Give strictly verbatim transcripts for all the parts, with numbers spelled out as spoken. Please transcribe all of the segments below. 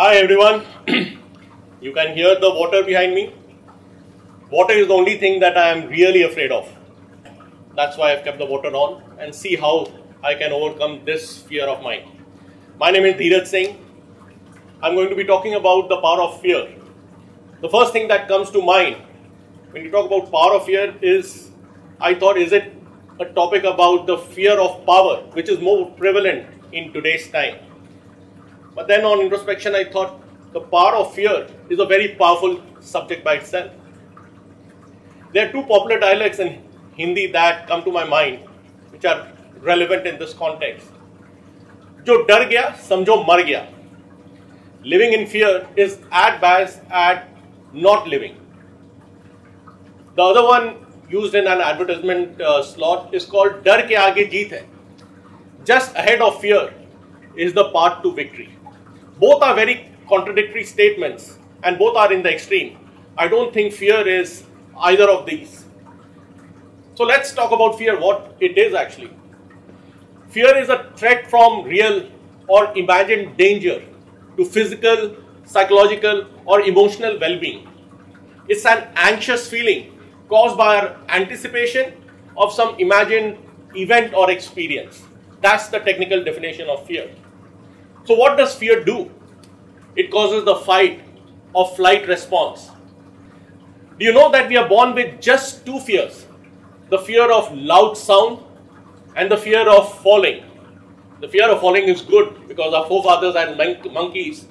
Hi everyone. You can hear the water behind me. Water is the only thing that I am really afraid of. That's why I've kept the water on and see how I can overcome this fear of mine. My name is Deerat Singh. I'm going to be talking about the power of fear. The first thing that comes to mind when you talk about power of fear is, I thought, is it a topic about the fear of power, which is more prevalent in today's time. But then on introspection, I thought the power of fear is a very powerful subject by itself. There are two popular dialects in Hindi that come to my mind, which are relevant in this context. Jo dar gaya, samjho mar gaya. Living in fear is at best at not living. The other one used in an advertisement uh, slot is called dar ke aage jeet hai. Just ahead of fear is the path to victory. Both are very contradictory statements and both are in the extreme. I don't think fear is either of these. So let's talk about fear, what it is actually. Fear is a threat from real or imagined danger to physical, psychological or emotional well-being. It's an anxious feeling caused by our anticipation of some imagined event or experience. That's the technical definition of fear. So what does fear do? It causes the fight or flight response. Do you know that we are born with just two fears? The fear of loud sound and the fear of falling. The fear of falling is good because our forefathers and mon- monkeys,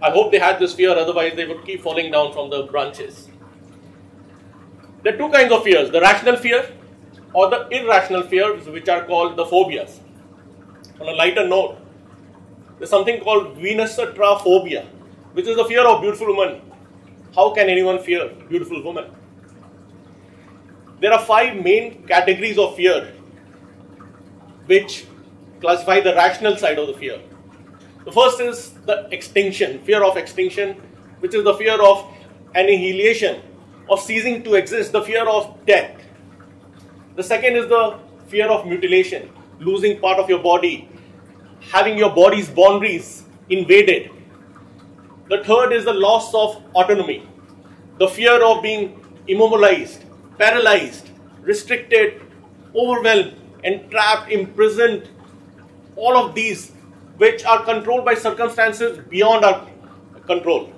I hope they had this fear, otherwise they would keep falling down from the branches. There are two kinds of fears, the rational fear or the irrational fears, which are called the phobias. On a lighter note, there's something called venusatraphobia, which is the fear of beautiful women. How can anyone fear beautiful women? There are five main categories of fear which classify the rational side of the fear. The first is the extinction, fear of extinction, which is the fear of annihilation, of ceasing to exist, the fear of death. The second is the fear of mutilation, losing part of your body, having your body's boundaries invaded. The third is the loss of autonomy, the fear of being immobilized, paralyzed, restricted, overwhelmed, entrapped, imprisoned, all of these which are controlled by circumstances beyond our control.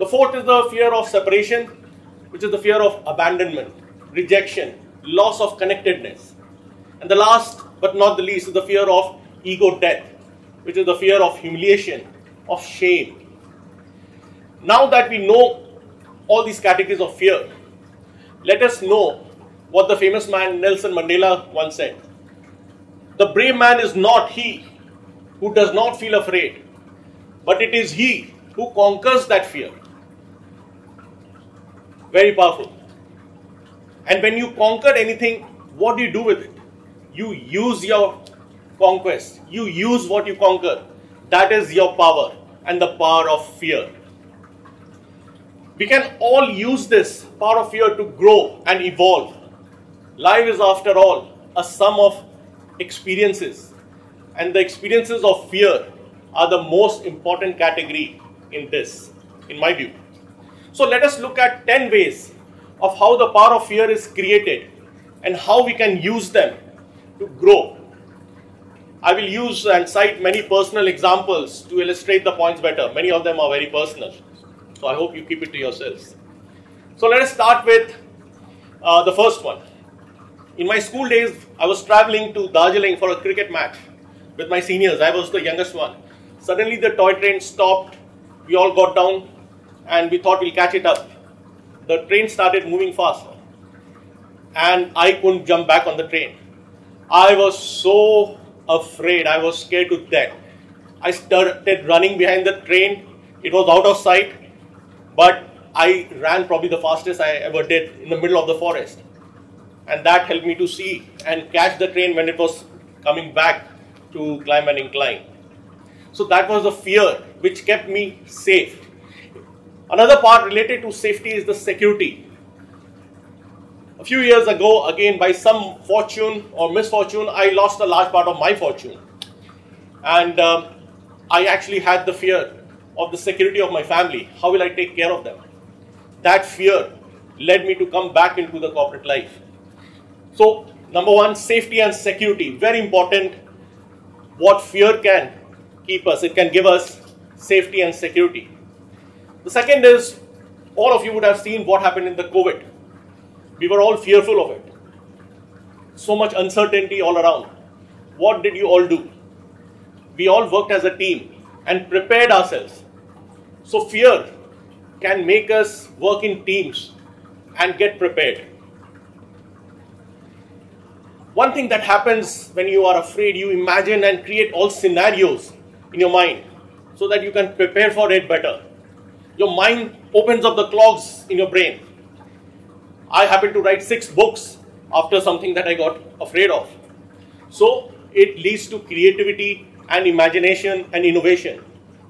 The fourth is the fear of separation, which is the fear of abandonment, rejection, loss of connectedness. And the last but not the least is the fear of ego death, which is the fear of humiliation, of shame. Now that we know all these categories of fear, let us know what the famous man Nelson Mandela once said. The brave man is not he who does not feel afraid, but it is he who conquers that fear. Very powerful. And when you conquer anything, what do you do with it? You use your conquest. You use what you conquer. That is your power and the power of fear. We can all use this power of fear to grow and evolve. Life is, after all, a sum of experiences. And the experiences of fear are the most important category in this, in my view. So let us look at ten ways of how the power of fear is created and how we can use them to grow. I will use and cite many personal examples to illustrate the points better. Many of them are very personal, so I hope you keep it to yourselves. So let us start with uh, the first one. In my school days, I was traveling to Darjeeling for a cricket match with my seniors. I was the youngest one. Suddenly the toy train stopped. We all got down and we thought we'll catch it up. The train started moving faster and I couldn't jump back on the train. I was so afraid. I was scared to death. I started running behind the train. It was out of sight, but I ran probably the fastest I ever did in the middle of the forest. And that helped me to see and catch the train when it was coming back to climb an incline. So that was the fear which kept me safe. Another part related to safety is the security. A few years ago, again by some fortune or misfortune, I lost a large part of my fortune. And um, I actually had the fear of the security of my family. How will I take care of them? That fear led me to come back into the corporate life. So, number one, safety and security, very important. What fear can keep us, it can give us safety and security. The second is, all of you would have seen what happened in the COVID. We were all fearful of it. So much uncertainty all around. What did you all do? We all worked as a team and prepared ourselves. So fear can make us work in teams and get prepared. One thing that happens when you are afraid, you imagine and create all scenarios in your mind so that you can prepare for it better. Your mind opens up the clogs in your brain. I happened to write six books after something that I got afraid of. So it leads to creativity and imagination and innovation.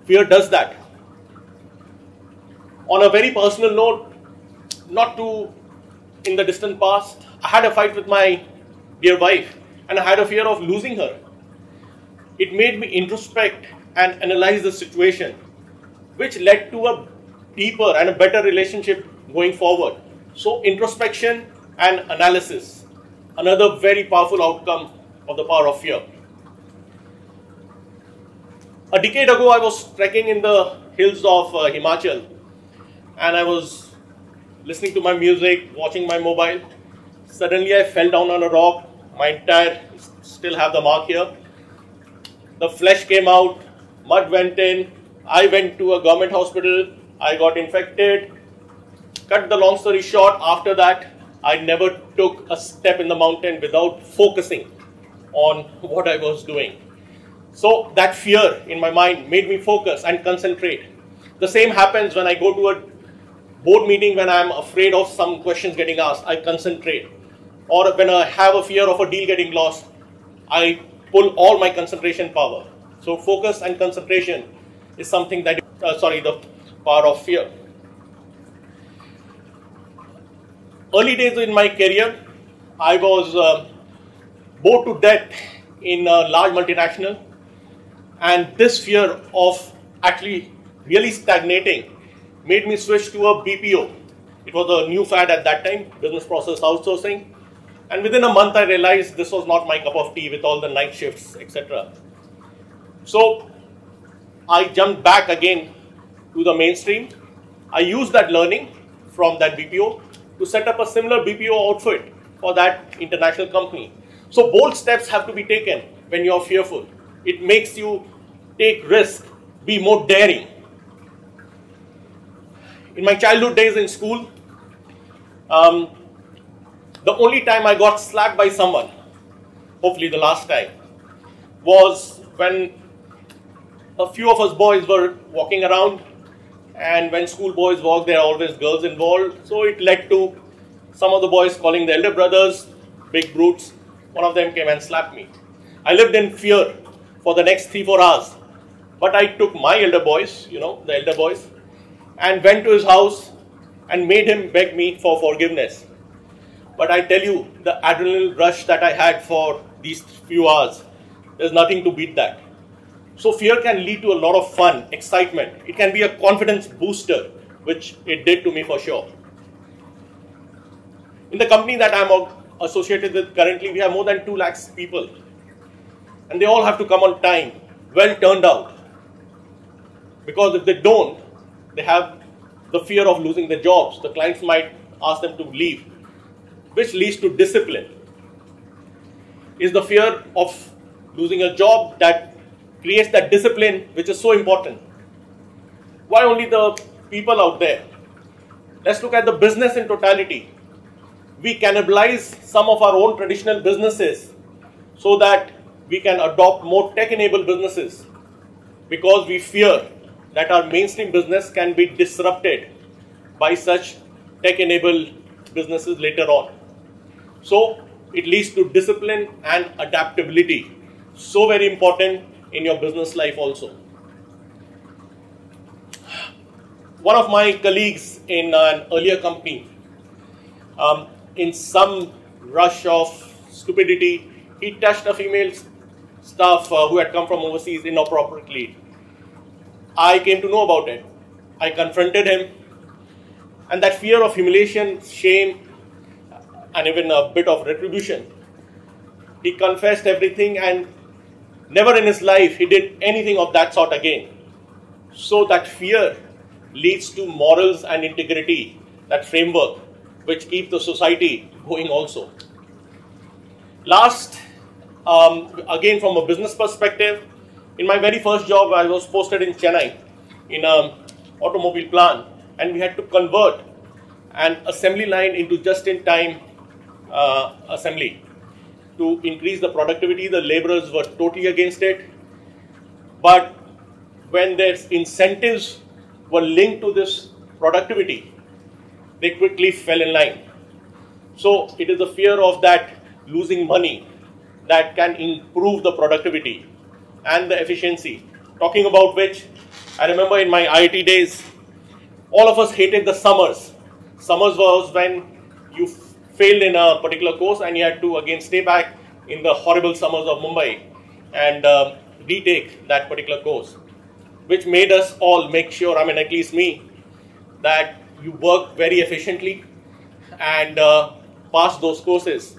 Fear does that. On a very personal note, not too in the distant past, I had a fight with my dear wife and I had a fear of losing her. It made me introspect and analyze the situation, which led to a deeper and a better relationship going forward. So introspection and analysis, another very powerful outcome of the power of fear. A decade ago, I was trekking in the hills of uh, Himachal, and I was listening to my music, watching my mobile. Suddenly I fell down on a rock, my entire, still have the mark here. The flesh came out, mud went in, I went to a government hospital, I got infected. Cut the long story short, after that, I never took a step in the mountain without focusing on what I was doing. So that fear in my mind made me focus and concentrate. The same happens when I go to a board meeting when I'm afraid of some questions getting asked, I concentrate. Or when I have a fear of a deal getting lost, I pull all my concentration power. So focus and concentration is something that, uh, sorry, the power of fear. Early days in my career, I was uh, bored to death in a large multinational. And this fear of actually really stagnating made me switch to a B P O. It was a new fad at that time, business process outsourcing. And within a month, I realized this was not my cup of tea with all the night shifts, et cetera. So I jumped back again to the mainstream. I used that learning from that B P O to set up a similar B P O outfit for that international company. So bold steps have to be taken when you're fearful. It makes you take risk, be more daring. In my childhood days in school, um, the only time I got slapped by someone, hopefully the last time, was when a few of us boys were walking around, and when school boys walk, there are always girls involved. So it led to some of the boys calling the elder brothers big brutes. One of them came and slapped me. I lived in fear for the next three, four hours. But I took my elder boys, you know, the elder boys, and went to his house and made him beg me for forgiveness. But I tell you, the adrenaline rush that I had for these few hours, there's nothing to beat that. So fear can lead to a lot of fun, excitement. It can be a confidence booster, which it did to me for sure. In the company that I'm associated with currently, we have more than two lakhs people. And they all have to come on time, well turned out. Because if they don't, they have the fear of losing their jobs. The clients might ask them to leave, which leads to discipline. It's the fear of losing a job that creates that discipline, which is so important. Why only the people out there? Let's look at the business in totality. We cannibalize some of our own traditional businesses so that we can adopt more tech-enabled businesses because we fear that our mainstream business can be disrupted by such tech-enabled businesses later on. So it leads to discipline and adaptability. So very important in your business life also. One of my colleagues in an earlier company, um, in some rush of stupidity, he touched a female staff uh, who had come from overseas inappropriately. I came to know about it. I confronted him, and that fear of humiliation, shame, and even a bit of retribution. He confessed everything, and never in his life he did anything of that sort again. So that fear leads to morals and integrity, that framework which keeps the society going also. Last, um, again from a business perspective, in my very first job I was posted in Chennai in an automobile plant, and we had to convert an assembly line into just-in-time uh, assembly. To increase the productivity, the laborers were totally against it. But when their incentives were linked to this productivity, they quickly fell in line. So it is the fear of that losing money that can improve the productivity and the efficiency. Talking about which, I remember in my I I T days, all of us hated the summers. Summers was when you failed in a particular course and you had to again stay back in the horrible summers of Mumbai and uh, retake that particular course, which made us all make sure, I mean at least me, that you work very efficiently and uh, pass those courses.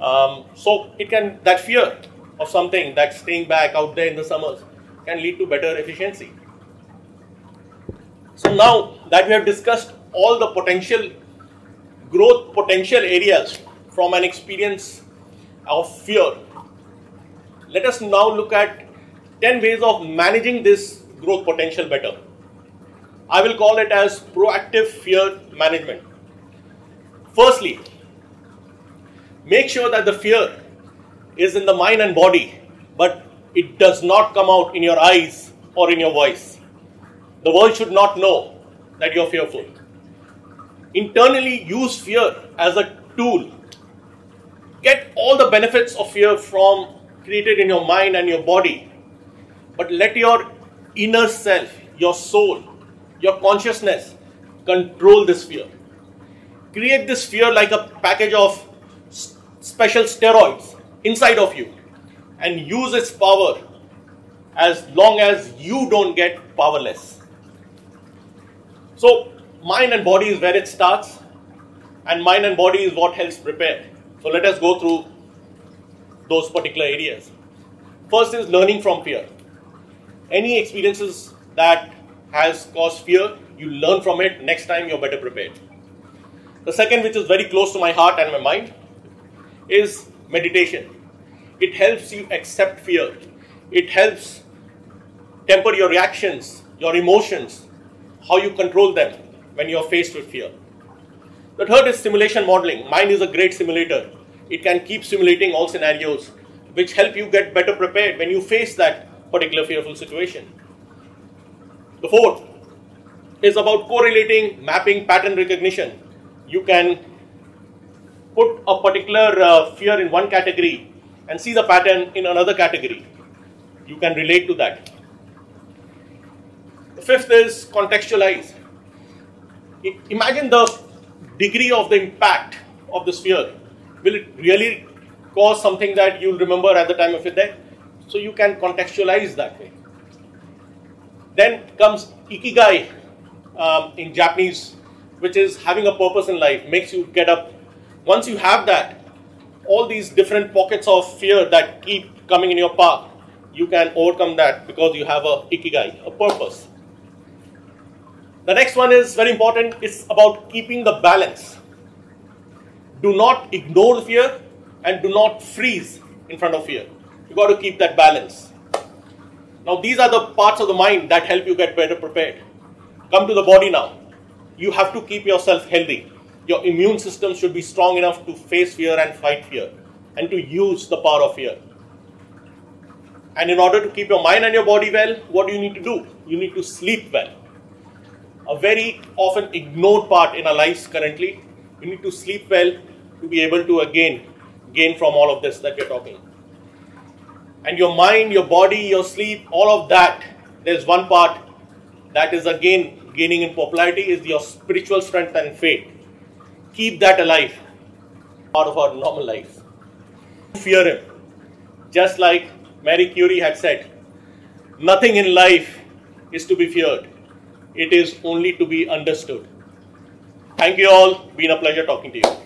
Um, so it can, that fear of something, that staying back out there in the summers, can lead to better efficiency. So now that we have discussed all the potential growth potential areas from an experience of fear, let us now look at ten ways of managing this growth potential better. I will call it as proactive fear management. Firstly, make sure that the fear is in the mind and body, but it does not come out in your eyes or in your voice. The world should not know that you are fearful. Internally, use fear as a tool. Get all the benefits of fear from created in your mind and your body. But let your inner self, your soul, your consciousness control this fear. Create this fear like a package of special steroids inside of you and use its power as long as you don't get powerless. So, mind and body is where it starts, and mind and body is what helps prepare. So let us go through those particular areas. First is learning from fear. Any experiences that has caused fear, you learn from it. Next time you're better prepared. The second, which is very close to my heart and my mind, is meditation. It helps you accept fear. It helps temper your reactions, your emotions, how you control them when you are faced with fear. The third is simulation modeling. Mind is a great simulator. It can keep simulating all scenarios, which help you get better prepared when you face that particular fearful situation. The fourth is about correlating, mapping, pattern recognition. You can put a particular uh, fear in one category and see the pattern in another category. You can relate to that. The fifth is contextualize. Imagine the degree of the impact of this fear. Will it really cause something that you'll remember at the time of your death? So you can contextualize that way. Then comes ikigai um, in Japanese, which is having a purpose in life, makes you get up. Once you have that, all these different pockets of fear that keep coming in your path, you can overcome that because you have a ikigai, a purpose. The next one is very important. It's about keeping the balance. Do not ignore fear and do not freeze in front of fear. You got to keep that balance. Now these are the parts of the mind that help you get better prepared. Come to the body now. You have to keep yourself healthy. Your immune system should be strong enough to face fear and fight fear and to use the power of fear. And in order to keep your mind and your body well, what do you need to do? You need to sleep well. A very often ignored part in our lives currently. You need to sleep well to be able to again gain from all of this that we're talking. And your mind, your body, your sleep, all of that, there's one part that is again gaining in popularity is your spiritual strength and faith. Keep that alive, part of our normal life. Fear him. Just like Marie Curie had said, nothing in life is to be feared. It is only to be understood. Thank you all. Been a pleasure talking to you.